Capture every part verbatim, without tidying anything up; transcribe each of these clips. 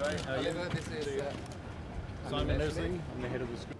right? Uh, yeah. This is uh, Simon Nesling. I'm the head of the school.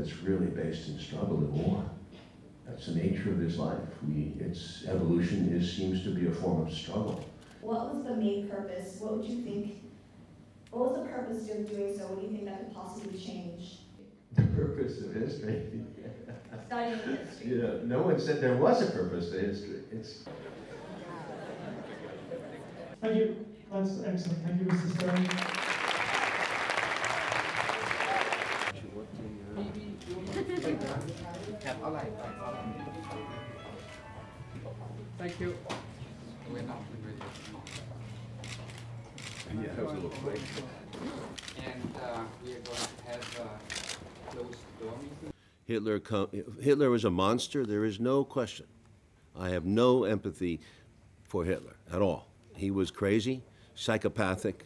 It's really based in struggle and war. That's the nature of this life. We, its evolution is, seems to be a form of struggle. What was the main purpose? What would you think, what was the purpose of doing so? What do you think that could possibly change? The purpose of history? Studying history. Yeah, no one said there was a purpose to history. It's... Thank you. That's excellent. Thank you, Mister Stern. Thank you. We're not really. Yeah, that was a little quick. And uh, we are going to have a closed door meeting. Hitler, Hitler was a monster. There is no question. I have no empathy for Hitler at all. He was crazy, psychopathic,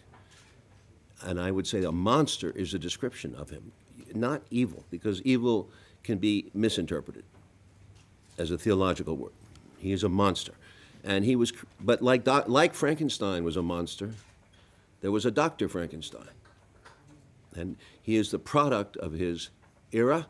and I would say a monster is a description of him, not evil, because evil can be misinterpreted as a theological word. He is a monster, and he was. But like doc, like Frankenstein was a monster, there was a Doctor Frankenstein, and he is the product of his era.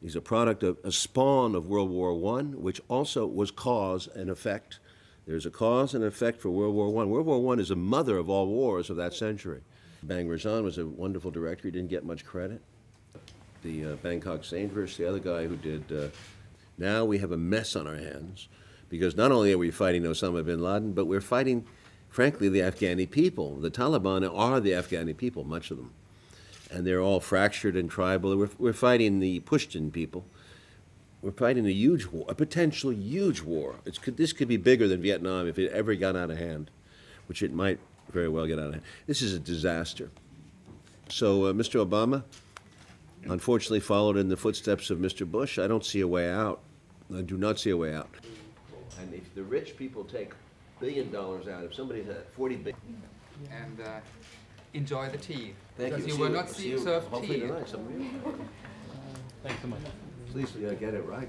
He's a product of a spawn of World War One, which also was cause and effect. There's a cause and effect for World War One. World War One is the mother of all wars of that century. Bang Rajan was a wonderful director. He didn't get much credit. The uh, Bangkok Sanders, the other guy who did. Uh, now we have a mess on our hands because not only are we fighting Osama bin Laden, but we're fighting, frankly, the Afghani people. The Taliban are the Afghani people, much of them. And they're all fractured and tribal. We're, we're fighting the Pashtun people. We're fighting a huge war, a potential huge war. It's, could, this could be bigger than Vietnam if it ever got out of hand, which it might very well get out of hand. This is a disaster. So uh, Mister Obama, unfortunately, followed in the footsteps of Mister Bush. I don't see a way out. I do not see a way out. And if the rich people take billion dollars out, if somebody's at forty billion. And uh, enjoy the tea. Thank you. you will you. not see, see served tea. Thanks so much. Please uh, get it right.